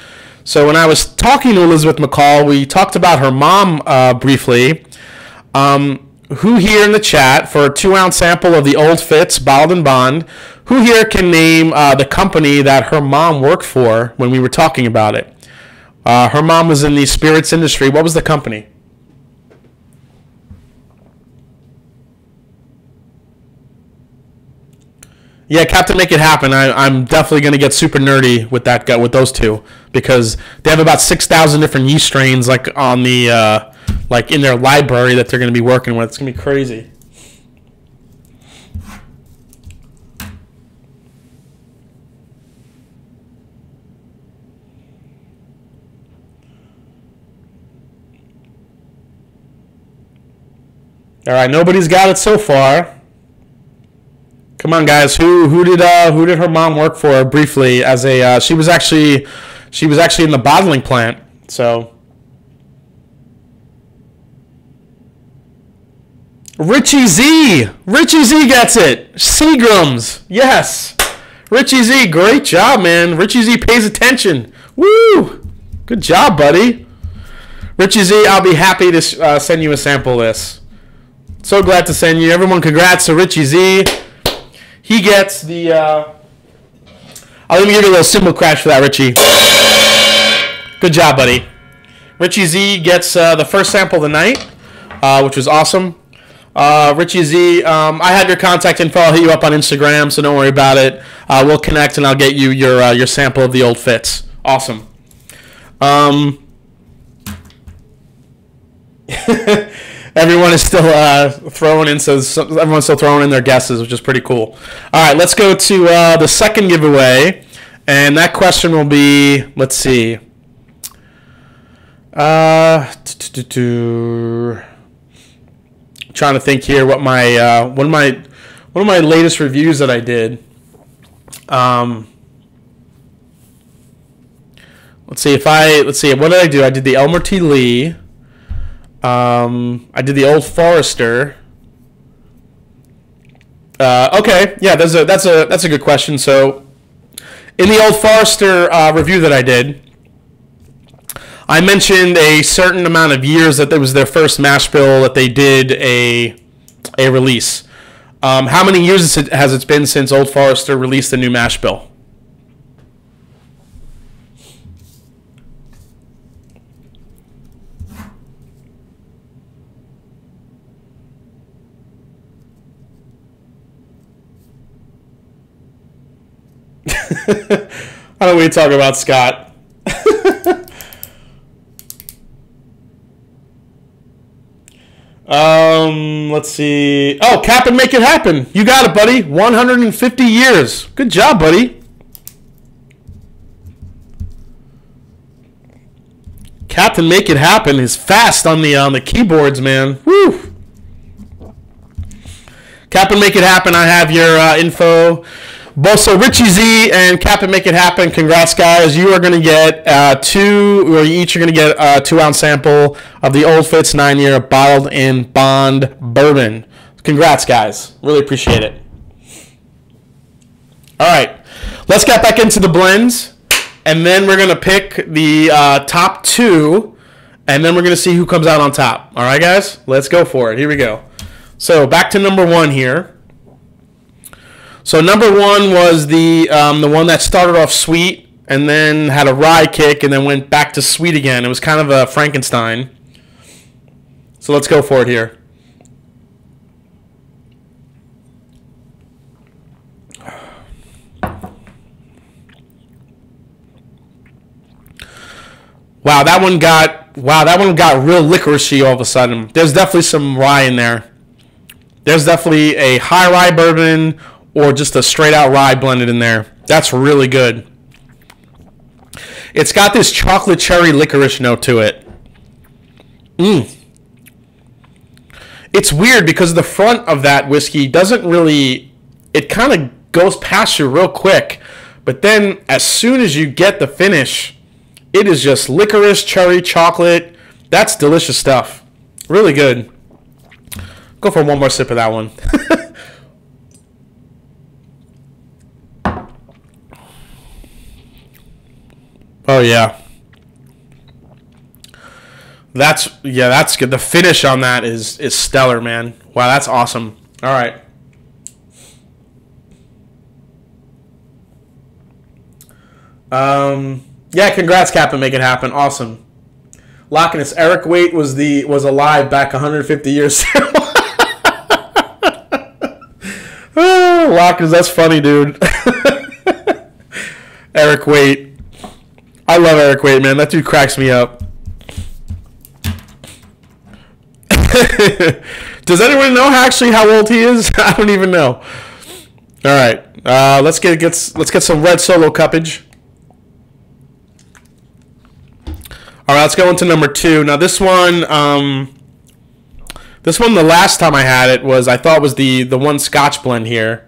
So when I was talking to Elizabeth McCall, we talked about her mom briefly. Who here in the chat for a 2-ounce sample of the Old Fitz Bottled and Bond? Who here can name the company that her mom worked for when we were talking about it? Her mom was in the spirits industry. What was the company? Yeah, Captain Make It Happen. I'm definitely going to get super nerdy with that guy, with those two, because they have about 6,000 different yeast strains like on the like in their library that they're going to be working with. It's going to be crazy. All right, nobody's got it so far. Come on, guys. Who did her mom work for briefly? As a she was actually in the bottling plant. So Richie Z gets it. Seagram's, yes. Richie Z, great job, man. Richie Z pays attention. Woo! Good job, buddy. Richie Z, I'll be happy to send you a sample list. So glad to send you. Everyone, congrats to Richie Z. He gets the, I'll even give you a little cymbal crash for that, Richie. Good job, buddy. Richie Z gets the first sample of the night, which was awesome. Richie Z, I had your contact info. I'll hit you up on Instagram, so don't worry about it. We'll connect, and I'll get you your sample of the old fits. Awesome. Everyone is still throwing in, everyone's still throwing in their guesses, which is pretty cool. All right, let's go to the second giveaway, and that question will be, let's see. Trying to think here what my one of my latest reviews that I did. Let's see if I what did I do? I did the Elmer T. Lee. I did the Old Forester. Okay, yeah, that's a good question. So, in the Old Forester review that I did, I mentioned a certain amount of years that it was their first mash bill that they did a release. How many years has it been since Old Forester released the new mash bill? How do we talk about Scott? Let's see. Oh, Cap and Make It Happen. You got it, buddy. 150 years. Good job, buddy. Captain Make It Happen is fast on the keyboards, man. Woo. Cap and Make It Happen. I have your info. Both so Richie Z and Captain Make It Happen, congrats guys! You are going to get you each are going to get a 2-ounce sample of the Old Fitz 9-year bottled in bond bourbon. Congrats guys, really appreciate it. All right, let's get back into the blends, and then we're going to pick the top two, and then we're going to see who comes out on top. All right, guys, let's go for it. Here we go. So back to number one here. So number one was the one that started off sweet and then had a rye kick and then went back to sweet again. It was kind of a Frankenstein. So let's go for it here. Wow, that one got real licoricey all of a sudden. There's definitely some rye in there. There's definitely a high rye bourbon, or just a straight out rye blended in there. That's really good. It's got this chocolate cherry licorice note to it. Mm. It's weird because the front of that whiskey doesn't really, it kind of goes past you real quick. But then as soon as you get the finish, it is just licorice, cherry, chocolate. That's delicious stuff. Really good. Go for one more sip of that one. Oh yeah, that's good. The finish on that is stellar, man. Wow, that's awesome. All right, Yeah, congrats, Cap, and make it happen. Awesome. Lochiness, Eric Waite was alive back 150 years ago. Lochiness, that's funny, dude. Eric Waite. I love Eric Waite, man. That dude cracks me up. Does anyone know actually how old he is? I don't even know. All right, let's get some red solo cuppage. All right, let's go into number two. Now this one the last time I had it was I thought was the one Scotch blend here.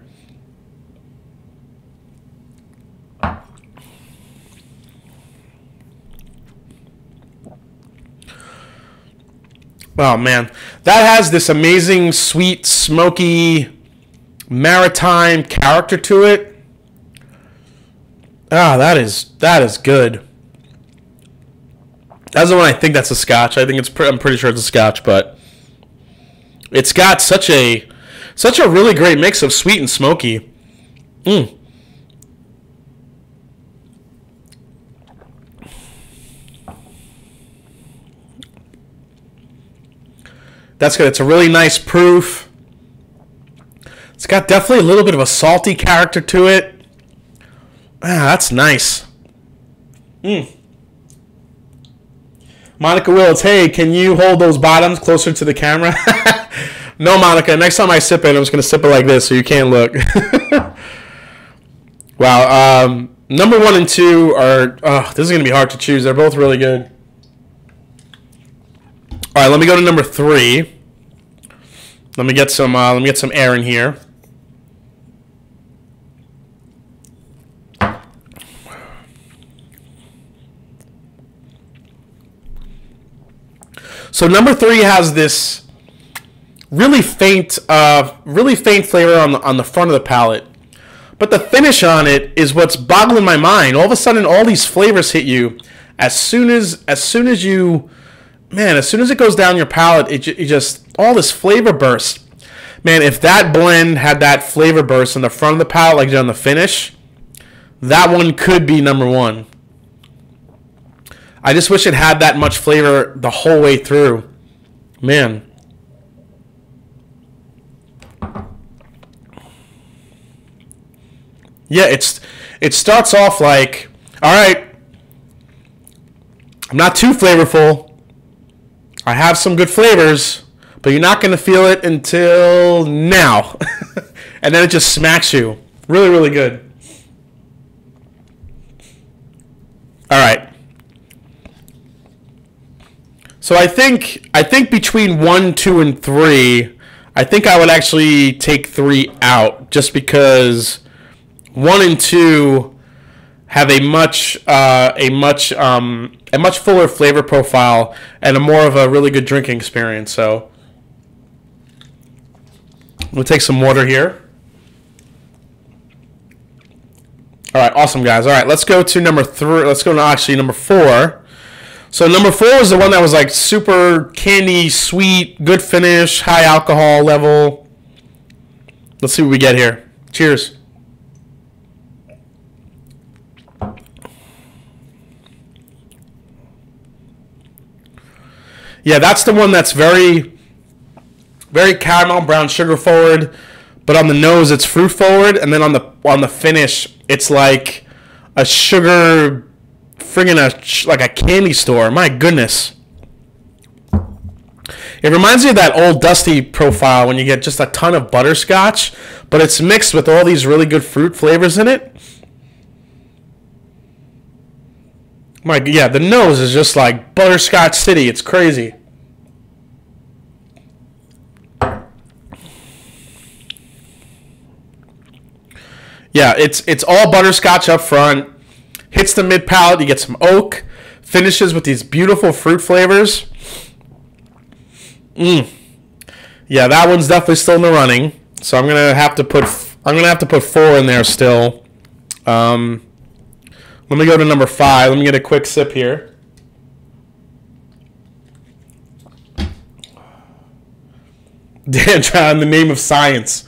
Oh man, that has this amazing sweet smoky maritime character to it. Ah, that is good. That's the one I think that's a Scotch. I think it's I'm pretty sure it's a Scotch, but it's got such a really great mix of sweet and smoky. Mm. That's good. It's a really nice proof. It's got definitely a little bit of a salty character to it. Ah, that's nice. Mm. Monica Willits, hey, can you hold those bottoms closer to the camera? No, Monica. Next time I sip it, I'm just going to sip it like this so you can't look. Wow. Number one and two are... Oh, this is going to be hard to choose. They're both really good. All right, let me go to number three. Let me get some air in here. So number three has this really faint flavor on the front of the palate, but the finish on it is what's boggling my mind. All of a sudden, all these flavors hit you as soon as you, man. As soon as it goes down your palate, it just all this flavor burst. Man, if that blend had that flavor burst in the front of the palate like on the finish, that one could be number one. I just wish it had that much flavor the whole way through. Man. Yeah, it starts off like, all right, I'm not too flavorful. I have some good flavors, but you're not going to feel it until now. And then it just smacks you. Really, really good. All right. So I think between 1, 2, and 3, I think I would actually take 3 out just because 1 and 2 have a much fuller flavor profile and a more of a really good drinking experience. So we'll take some water here. All right, awesome guys. All right, let's go to number 3. Let's go to actually number 4. So number 4 was the one that was like super candy, sweet, good finish, high alcohol level. Let's see what we get here. Cheers. Yeah, that's the one that's very, very caramel, brown sugar forward, but on the nose it's fruit forward, and then on the finish it's like a sugar. Friggin' like a candy store. My goodness. It reminds me of that old dusty profile when you get just a ton of butterscotch, but it's mixed with all these really good fruit flavors in it. Yeah, the nose is just like butterscotch city. It's crazy. Yeah, it's all butterscotch up front. Hits the mid palate, you get some oak, finishes with these beautiful fruit flavors. Mm. Yeah, that one's definitely still in the running. So I'm gonna have to put 4 in there still. Let me go to number 5. Let me get a quick sip here. Dan, try in the name of science.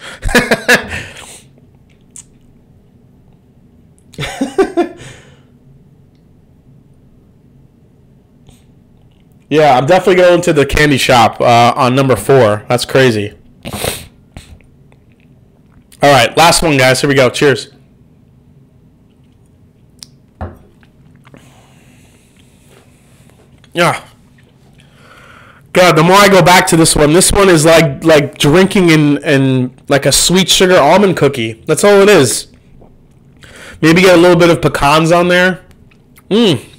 Yeah, I'm definitely going to the candy shop on number 4. That's crazy. All right, last one, guys. Here we go. Cheers. Yeah. God, the more I go back to this one is like drinking in like a sweet sugar almond cookie. That's all it is. Maybe get a little bit of pecans on there. Mmm.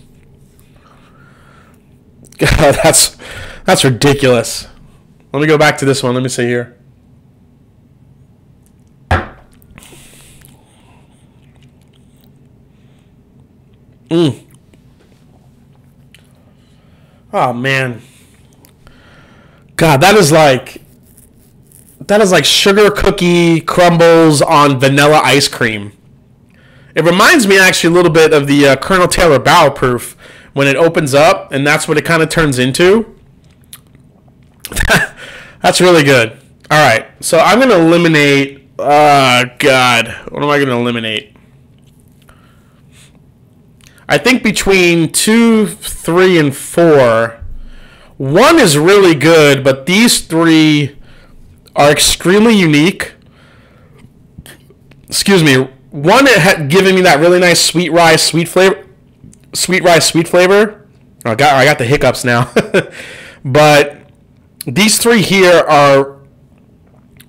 God, that's ridiculous. Let me go back to this one. Let me see here. Mmm. Oh man. God, that is like sugar cookie crumbles on vanilla ice cream. It reminds me actually a little bit of the Colonel Taylor Barrel Proof when it opens up, and that's what it kind of turns into. That's really good. All right, so I'm going to eliminate... God, what am I going to eliminate? I think between 2, 3, and 4... One is really good, but these three are extremely unique. Excuse me. One, it had given me that really nice sweet rye, sweet flavor. Oh, I got the hiccups now. But these three here are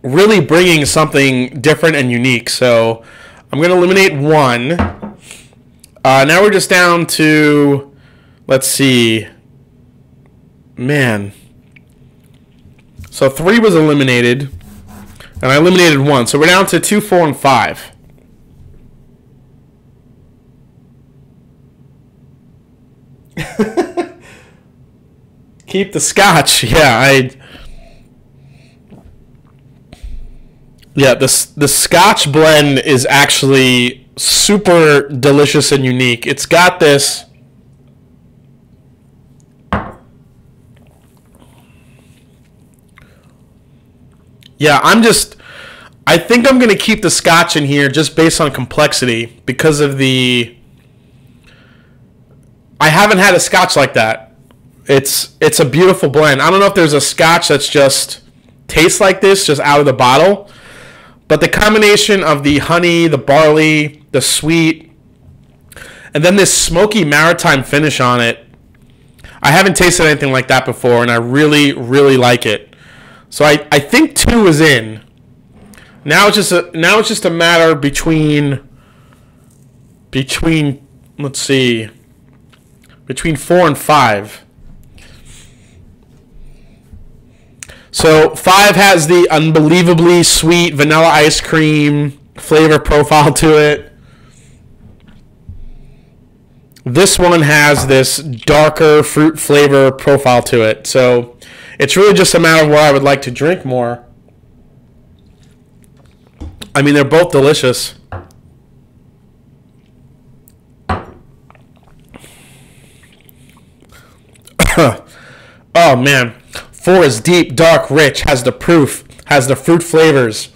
really bringing something different and unique. So I'm going to eliminate one. Now we're just down to, let's see. Man. So 3 was eliminated, and I eliminated 1. So we're down to 2, 4, and 5. Keep the scotch. Yeah, the scotch blend is actually super delicious and unique. It's got this. Yeah, I think I'm going to keep the scotch in here just based on complexity because of the... I haven't had a scotch like that. It's a beautiful blend. I don't know if there's a scotch that's just tastes like this, just out of the bottle. But the combination of the honey, the barley, the sweet, and then this smoky maritime finish on it. I haven't tasted anything like that before, and I really, really like it. So I think 2 is in. Now it's just a matter between let's see, between 4 and 5. So 5 has the unbelievably sweet vanilla ice cream flavor profile to it. This one has this darker fruit flavor profile to it. So it's really just a matter of what I would like to drink more. I mean, they're both delicious. Oh, man. 4 is deep, dark, rich, has the proof, has the fruit flavors,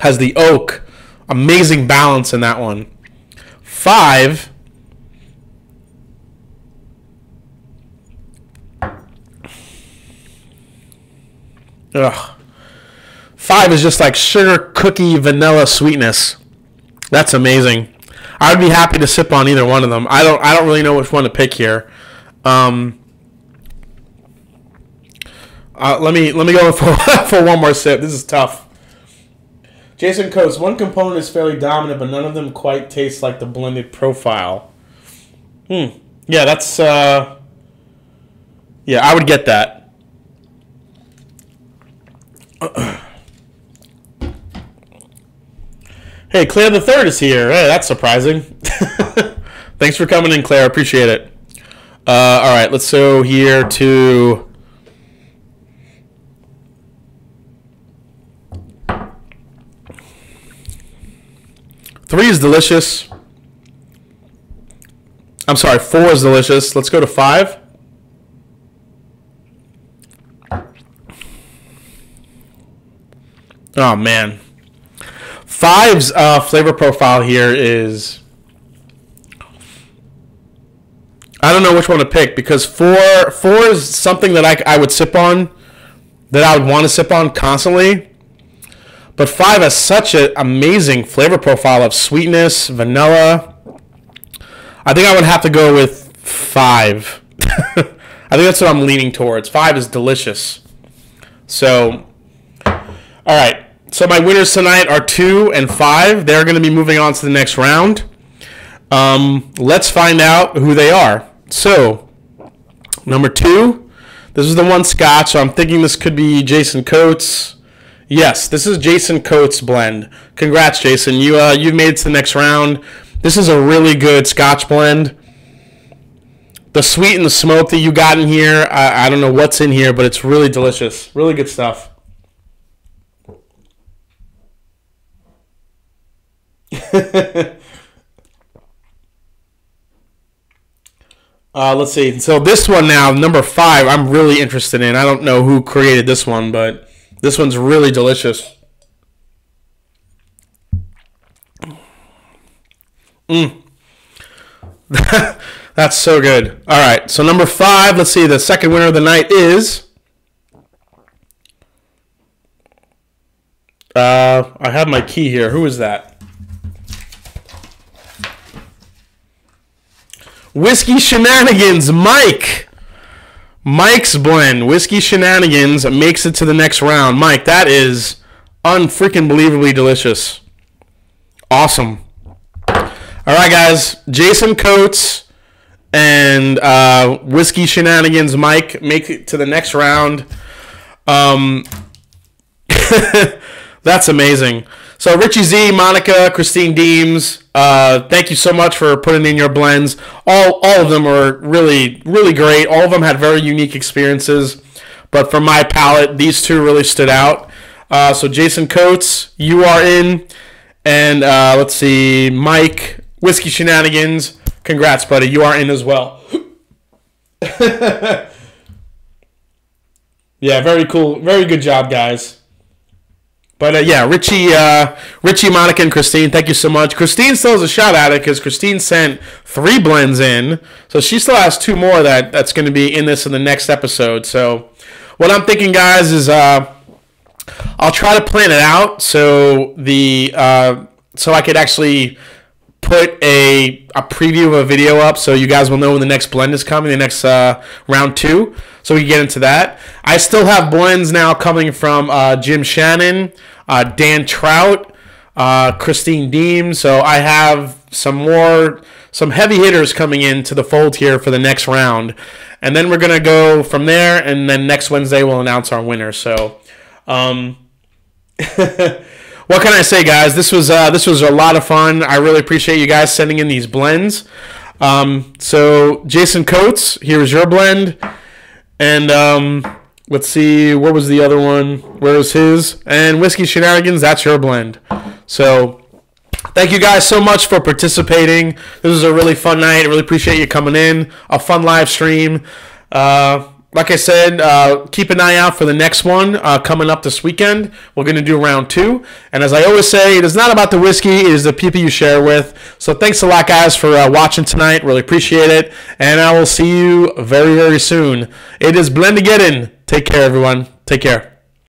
has the oak. Amazing balance in that one. 5... Ugh. 5 is just like sugar, cookie, vanilla sweetness. That's amazing. I'd be happy to sip on either one of them. I don't really know which one to pick here. Let me go for one more sip. This is tough. Jason Coates. One component is fairly dominant, but none of them quite taste like the blended profile. Yeah, that's. Yeah, I would get that. Hey, Claire the Third is here. Hey, that's surprising. Thanks for coming in, Claire. Appreciate it. All right, let's go here to... Three is delicious. I'm sorry, 4 is delicious. Let's go to 5. Oh, man. 5's flavor profile here is... I don't know which one to pick, because four is something that I would sip on, that I would want to sip on constantly. But 5 has such an amazing flavor profile of sweetness, vanilla. I think I would have to go with 5. I think that's what I'm leaning towards. 5 is delicious. So, all right. So my winners tonight are 2 and 5. They're going to be moving on to the next round. Let's find out who they are. So, number 2, this is the one Scotch, so I'm thinking this could be Jason Coates. Yes, this is Jason Coates blend. Congrats, Jason. You've made it to the next round. This is a really good Scotch blend. The sweet and the smoke that you got in here, I don't know what's in here, but it's really delicious. Really good stuff. Let's see. So this one now, number 5, I'm really interested in. I don't know who created this one, but this one's really delicious. That's so good. All right. So number 5, let's see. The second winner of the night is... I have my key here. Who is that? Whiskey Shenanigans, Mike. Mike's blend, Whiskey Shenanigans, makes it to the next round. Mike, that is unfreaking believably delicious. Awesome. All right, guys. Jason Coates and Whiskey Shenanigans, Mike, make it to the next round. That's amazing. So Richie Z, Monica, Christine Deems, thank you so much for putting in your blends. All of them were really, really great. All of them had very unique experiences. But for my palate, these two really stood out. So Jason Coates, you are in. And let's see, Mike, Whiskey Shenanigans. Congrats, buddy. You are in as well. Yeah, very cool. Very good job, guys. But yeah, Richie, Monica, and Christine, thank you so much. Christine still has a shot at it because Christine sent 3 blends in. So she still has 2 more that's going to be in this in the next episode. So what I'm thinking, guys, is I'll try to plan it out so the so I could actually put a preview of a video up so you guys will know when the next blend is coming, the next round 2. So we can get into that. I still have blends now coming from Jim Shannon, Dan Trout, Christine Deems. So I have some heavy hitters coming into the fold here for the next round. And then we're going to go from there. And then next Wednesday we'll announce our winner. So what can I say, guys? This was a lot of fun. I really appreciate you guys sending in these blends. So Jason Coates, here's your blend. And let's see, where was the other one? Where was his? And Whiskey Shenanigans, that's your blend. So thank you guys so much for participating. This was a really fun night. I really appreciate you coming in. A fun live stream. Like I said, keep an eye out for the next one coming up this weekend. We're going to do round 2. And as I always say, it is not about the whiskey. It is the people you share with. So thanks a lot, guys, for watching tonight. Really appreciate it. And I will see you very, very soon. It is Blendageddon. Take care, everyone. Take care.